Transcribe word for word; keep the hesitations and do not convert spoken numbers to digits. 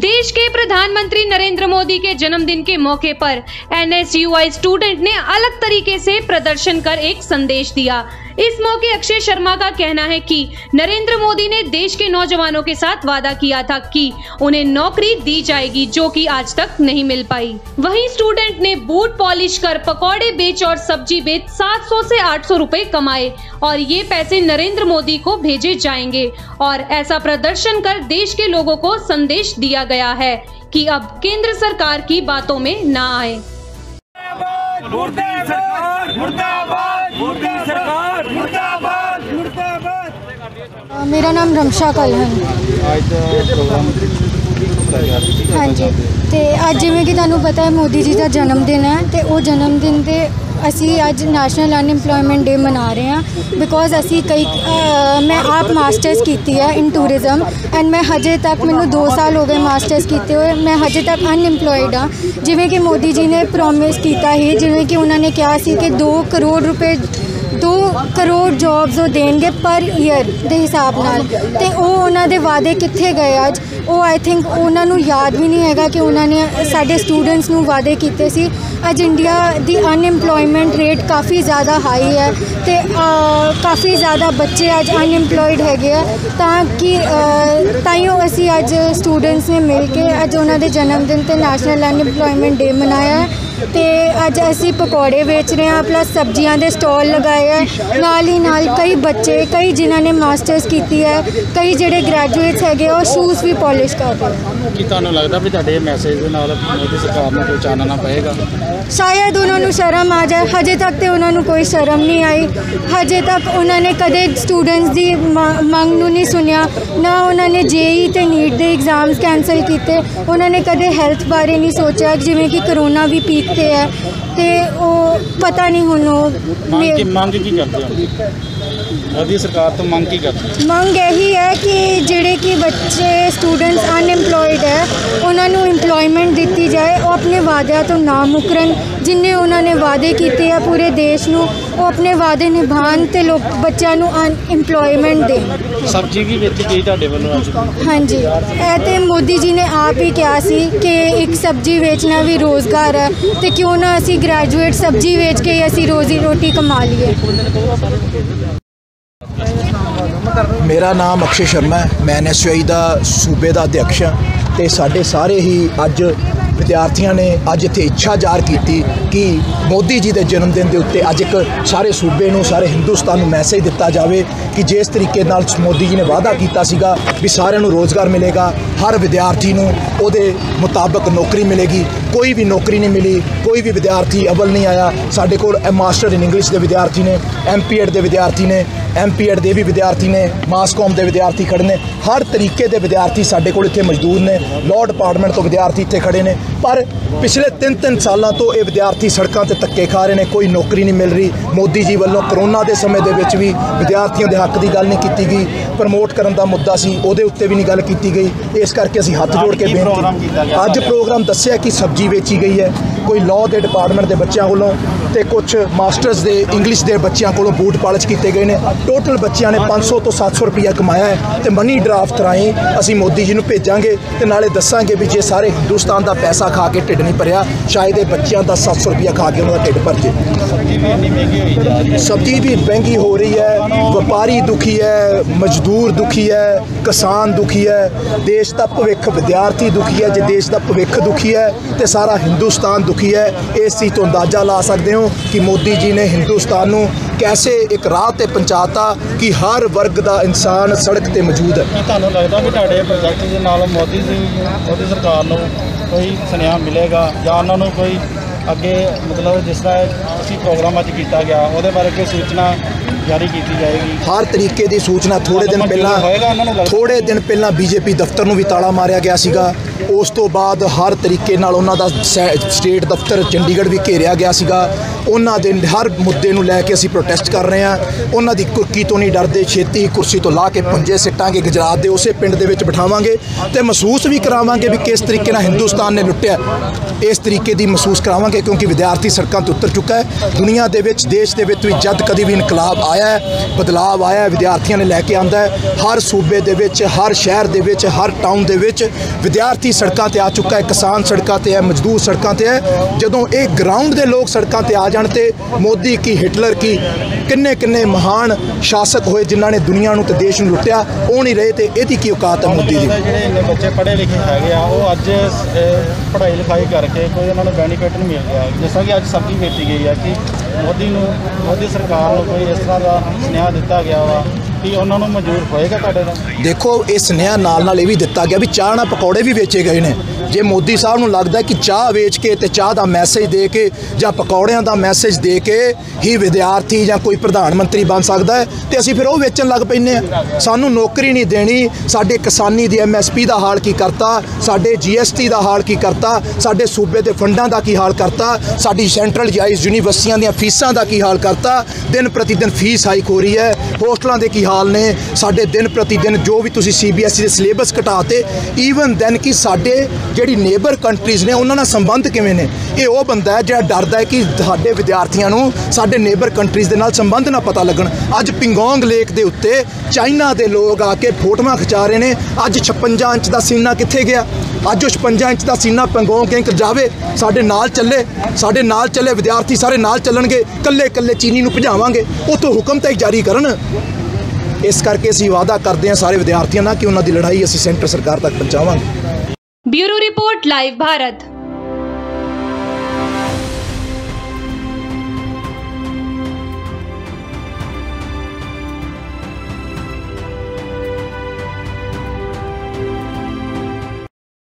देश के प्रधानमंत्री नरेंद्र मोदी के जन्मदिन के मौके पर N S U I student ने अलग तरीके से प्रदर्शन कर एक संदेश दिया। इस मौके अक्षय शर्मा का कहना है कि नरेंद्र मोदी ने देश के नौजवानों के साथ वादा किया था कि उन्हें नौकरी दी जाएगी, जो कि आज तक नहीं मिल पाई। वहीं स्टूडेंट ने बूट पॉलिश कर, पकौड़े बेच और सब्जी बेच सात सौ से आठ सौ रुपए कमाए और ये पैसे नरेंद्र मोदी को भेजे जाएंगे और ऐसा प्रदर्शन कर देश के लोगों को संदेश दिया गया है कि अब केंद्र सरकार की बातों में न आए। मेरा नाम रमशा कलहन। हाँ जी, तो अज जिमें कि तुहानू पता है मोदी जी का जन्मदिन है, तो वो जन्मदिन से असी अज नैशनल अनएम्प्लॉयमेंट डे मना रहे हैं। बिकॉज असी कई आ, मैं आप मास्टर्स की है इन टूरिज़म एंड मैं हजे तक मैं दो साल हो गए मास्टर्स किए हुए, मैं हजे तक अनएम्प्लॉयड हाँ। जिमें कि मोदी जी ने प्रॉमिस किया ही, जिमें कि उन्होंने कहा सी कि दो करोड़ रुपये दो करोड़ जॉब्स वो देंगे पर ईयर के हिसाब नाल, ते वो उन्होंने वादे कितने गए अज। वो आई थिंक उन्होंने याद भी नहीं है कि उन्होंने साढ़े स्टूडेंट्स को वादे किए सी। अज इंडिया की अनएम्प्लॉयमेंट रेट काफ़ी ज़्यादा हाई है, तो काफ़ी ज़्यादा बच्चे अज अनएम्प्लॉयड हैगे है, ताइयों असी अज स्टूडेंट्स ने मिल के अज उन्होंने जन्मदिन पर नैशनल अनएम्प्लॉयमेंट डे मनाया है। तो अज असी पकौड़े बेच रहे हैं, प्लस सब्जियां दे स्टॉल लगाए हैं, नाल ही नाल कई बच्चे कई जिन्होंने मास्टर्स की है, कई जोड़े ग्रैजुएट्स है और शूज़ भी पॉलिश कर रहे हैं। तुहानू लगदा भी तुहाडे मैसेज दे नाल मोदी सरकार नूं कोई चानना पएगा? शायद उन्होंने शर्म आ जाए, हजे तक तो उन्होंने कोई शर्म नहीं आई। हजे तक उन्होंने कदे स्टूडेंट्स की मंग नूं नहीं सुनिया, ना उन्होंने जे ई ई ते नीट के एग्जाम्स कैंसल किए, उन्होंने कदे हैल्थ बारे नहीं सोचा, जिमें कि करोना भी पीक ते है, ते वो पता नहीं हुण मंग की करदे हो मोदी सरकार तो मंग की करदे? मंग यही है कि जिहड़े कि बच्चे स्टूडेंट्स अनएम्प्लॉयड है उन्होंने इंप्लॉयमेंट दी जाए, और अपने वादे तो ना मुकरन। जिन्हें उन्होंने वादे किए हैं पूरे देश में, वो अपने वादे निभान ते लोग बच्चों को अनइंप्लॉयमेंट दें। सब्जी भी बेची गई तुहाडे वल्लों? हाँ जी, ऐ ते मोदी जी ने आप ही कहा सी कि एक सब्जी बेचना भी रोज़गार है, तो क्यों ना असी ग्रैजुएट सब्जी बेच के असी रोजी रोटी कमा लीए। मेरा नाम अक्षय शर्मा है, मैं एन एस यू आई का सूबे का अध्यक्ष हाँ। तो साढ़े सारे ही अज विद्यार्थियों ने अज इत्थे इच्छा जाहिर की कि मोदी जी के जन्मदिन के उत्ते अज एक सारे सूबे नूं सारे हिंदुस्तान नूं मैसेज दिता जाए कि जिस तरीके नाल मोदी जी ने वादा किया सीगा भी सारे नूं रोज़गार मिलेगा, हर विद्यार्थी नूं उहदे मुताबक नौकरी मिलेगी। कोई भी नौकरी नहीं मिली, कोई भी विद्यार्थी अव्वल नहीं आया। साडे कोल मास्टर इन इंग्लिश के विद्यार्थी ने, एम पी एड के विद्यार्थी ने, एम पी एड के भी विद्यार्थी ने, मास कॉम के विद्यार्थी खड़े ने, हर तरीके के विद्यार्थी साडे कोल इत्थे मौजूद ने, लॉ डिपार्टमेंट तो विद्यार्थी इत्थे खड़े ने। पर पिछले तीन तीन सालों तो ये विद्यार्थी सड़कों से धक्के खा रहे हैं, कोई नौकरी नहीं मिल रही। मोदी जी वालों करोना के समय के भी विद्यार्थियों के हक की गल नहीं की गई, प्रमोट करने का मुद्दा सी उहदे उत्ते भी नहीं गल की गई। इस करके असीं हथ जोड़ के बेनती, अज प्रोग्राम दस्सिया कि सब्जी बेची गई है, कोई लॉ के डिपार्टमेंट के बच्चों को, तो कुछ मास्टर्स के इंग्लिश के बच्चों को बूट पालिश किए गए हैं। टोटल बच्चों ने पाँच सौ तो सत्त सौ रुपया कमाया है, तो मनी ड्राफ्ट राही असी मोदी जी को भेजांगे तो नाले दसांगे भी जे सारे हिंदुस्तान का पैसा खा के ढिड नहीं भरिया, शायद ये बच्चों का सत्त सौ रुपया खा के उन्होंने ढिड भर जाए। सब्जी भी महंगी हो रही है, व्यापारी दुखी है, मजदूर दुखी है, किसान दुखी है, देश का भविष्य विद्यार्थी दुखी है। जो देश का भविष्य दुखी है तो सारा हिंदुस्तान दुखी है। इस चीज़ तो अंदाज़ा ला सकते हो कि मोदी जी ने हिंदुस्तान को कैसे एक राह पर पहुँचाता कि हर वर्ग का इंसान सड़क पर मौजूद है। तुहानू लगदा भी तुहाडे प्रोजेक्ट दे नाल मोदी जी मोदी सरकार नूं कोई सनेहा मिलेगा या उन्हां नूं कोई अगे मतलब जिस तरह असी प्रोग्राम अज किया गया उहदे बारे कोई सूचना जारी की जाएगी? हर तरीके की सूचना थोड़े दिन पहला थोड़े दिन पहला बीजेपी दफ्तर में भी ताला मारिया गया सीगा, उस तो बाद हर तरीके नाल उन्हां दा स्टेट दफ्तर चंडीगढ़ भी घेरिया गया सीगा। उन्हों के हर मुद्दे को लैके असी प्रोटेस्ट कर रहे हैं। उन्होंने कुर्की तो नहीं डरते, छेती कुर्सी तो ला के पंजे सिटांगे, गुजरात के उस पिंड के बिठावे तो महसूस भी करावे भी किस तरीके हिंदुस्तान ने लुटिया, इस तरीके की महसूस करावे क्योंकि विद्यार्थी सड़कों से उतर चुका है। दुनिया के देश के भी जद कभी भी इनकलाब आया है, बदलाव आया है, विद्यार्थियों ने लैके आंदा है। हर सूबे के हर शहर के हर टाउन के विद्यार्थी सड़कों पर आ चुका है, किसान सड़कों पर है, मजदूर सड़कों पर है। जदों ये ग्राउंड के लोग सड़कों पर आ जाण ते मोदी की हिटलर की किन्ने किन्ने महान शासक होए जिन्हों ने दुनिया को तो देश में लुटिया, वो नहीं रहे तो यदि की औकात है मोदी जी। जिन्हें बच्चे पढ़े लिखे है अज पढ़ाई लिखाई करके कोई उन्होंने बेनीफिट नहीं मिल गया, जैसा कि अज सब्जी बेची गई है कि मोदी नूं मोदी सरकार को कोई इस तरह का सुनेहा दिता गया वा कि उन्होंने मंजूर होएगा तुहाडे नाल? देखो ये सुनेहा नाल नाल भी दिता गया भी चाह नाल पकौड़े भी बेचे गए हैं। जे मोदी साहब नूं लगदा कि चाह वेच के ते चाह दा मैसेज दे के जां पकौड़ियां दा मैसेज दे के ही विद्यार्थी जां कोई प्रधानमंत्री बन सकदा है ते असीं फिर वो वेचण लग पैंदे आ। सानूं नौकरी नहीं देनी, साडे किसानी दी एम एस पी दा हाल की करता, साडे जी एस टी दा हाल की करता, साडे सूबे दे फंडां दा की हाल करता, साडी सेंट्रलाइज्ड यूनिवर्सिटियां दीयां फीसां दा की हाल करता। दिन प्रति दिन फीस हाइक हो रही है, होस्टलों के की हाल ने साडे, दिन प्रति दिन जो भी तुसीं सी बी एस ई दे सिलेबस घटाते, ईवन दैन कि साडे जिहड़ी नेबर कंट्रीज़ ने उन्होंने संबंध किवें ने। ये वो बंदा है जिहड़ा डरदा है कि साडे विद्यार्थियों नूं साडे नेबर कंट्रीज़ दे नाल संबंध ना पता लगन। अज पिंगोंग लेक दे उत्ते चाइना दे लोग आके फोटोआं खिचा रहे ने। अज छप्पंजा इंच दा सीना कित्थे गया? अज छप्पंजा इंच दा सीना पिंगोंग गेंक जावे, साडे नाल चले, साडे नाल चले विद्यार्थी सारे नाल चलणगे, कल्ले कल्ले चीनी नूं भजावांगे, उत्तों हुकम तां जारी करन। इस करके असीं वादा करदे हां सारे विद्यार्थियों नाल कि उन्हां दी लड़ाई असीं सेंटर सरकार तक पहुँचावांगे। Bureau report, live Bharat.